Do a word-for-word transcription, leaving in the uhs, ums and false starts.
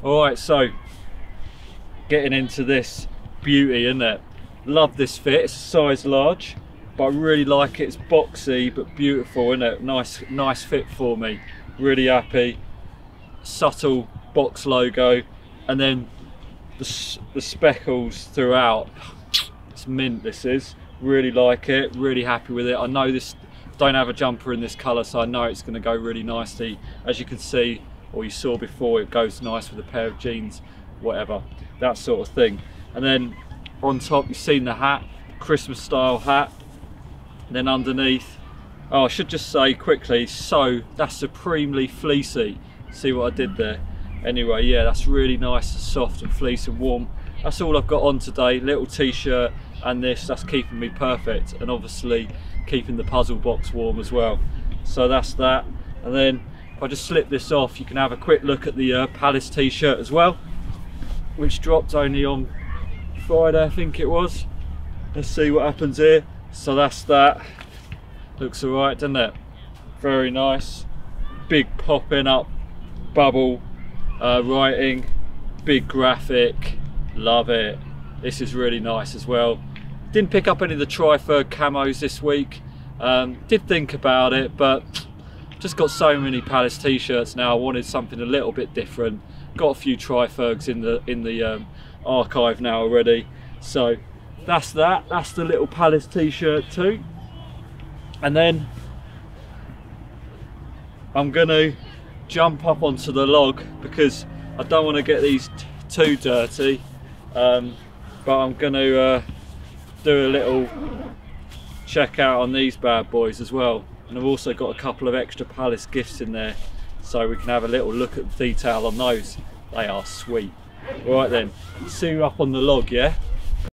All right, so getting into this beauty, isn't it? Love this fit. It's size large, but I really like it. It's boxy but beautiful, isn't it? Nice, nice fit for me. Really happy. Subtle box logo, and then the, the speckles throughout. It's mint. This is really like it. Really happy with it. I know this. Don't have a jumper in this colour, so I know it's going to go really nicely. As you can see, or you saw before, it goes nice with a pair of jeans, whatever, that sort of thing. And then on top, you've seen the hat, Christmas style hat. And then underneath, oh, I should just say quickly, so that's supremely fleecy. See what I did there? Anyway, yeah, that's really nice, soft and fleece and warm. That's all I've got on today. Little t-shirt and this, that's keeping me perfect, and obviously keeping the puzzle box warm as well. So that's that. And then if I just slip this off, you can have a quick look at the uh, Palace t-shirt as well, which dropped only on Friday, I think it was. Let's see what happens here. So that's that. Looks all right, doesn't it? Very nice. Big popping up bubble uh, writing, big graphic. Love it. This is really nice as well. Didn't pick up any of the Tri-Ferg camos this week. Um, did think about it, but just got so many Palace t-shirts now. I wanted something a little bit different. Got a few Tri-Fergs in the in the um, archive now already. So that's that. That's the little Palace t-shirt too. And then I'm gonna jump up onto the log because I don't want to get these t too dirty. Um, but I'm gonna uh, do a little check out on these bad boys as well. And I've also got a couple of extra Palace gifts in there, so we can have a little look at the detail on those. They are sweet. All right then, see you up on the log, yeah?